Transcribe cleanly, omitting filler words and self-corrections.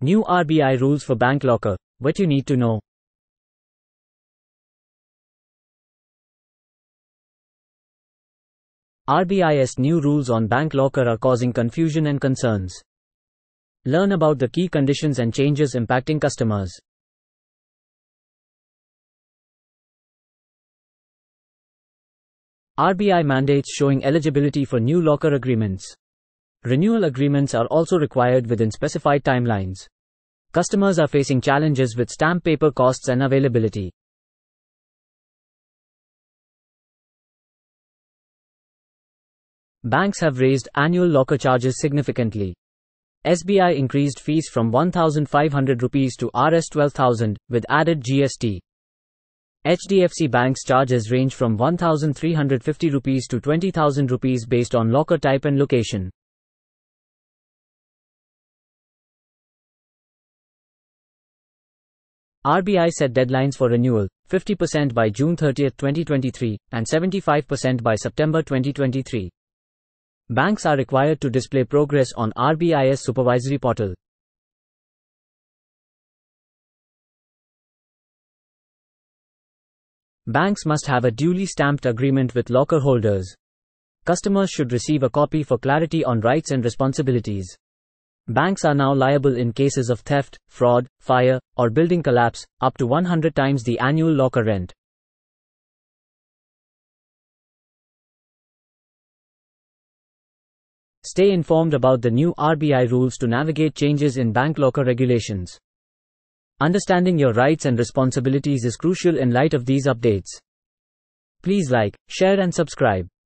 New RBI rules for bank locker, what you need to know. RBI's new rules on bank locker are causing confusion and concerns. Learn about the key conditions and changes impacting customers. RBI mandates showing eligibility for new locker agreements. Renewal agreements are also required within specified timelines. Customers are facing challenges with stamp paper costs and availability. Banks have raised annual locker charges significantly. SBI increased fees from ₹1,500 to ₹12,000 with added GST. HDFC Bank's charges range from ₹1,350 to ₹20,000 based on locker type and location. RBI set deadlines for renewal, 50% by June 30, 2023, and 75% by September 2023. Banks are required to display progress on RBI's supervisory portal. Banks must have a duly stamped agreement with locker holders. Customers should receive a copy for clarity on rights and responsibilities. Banks are now liable in cases of theft, fraud, fire, or building collapse, up to 100 times the annual locker rent. Stay informed about the new RBI rules to navigate changes in bank locker regulations. Understanding your rights and responsibilities is crucial in light of these updates. Please like, share, and subscribe.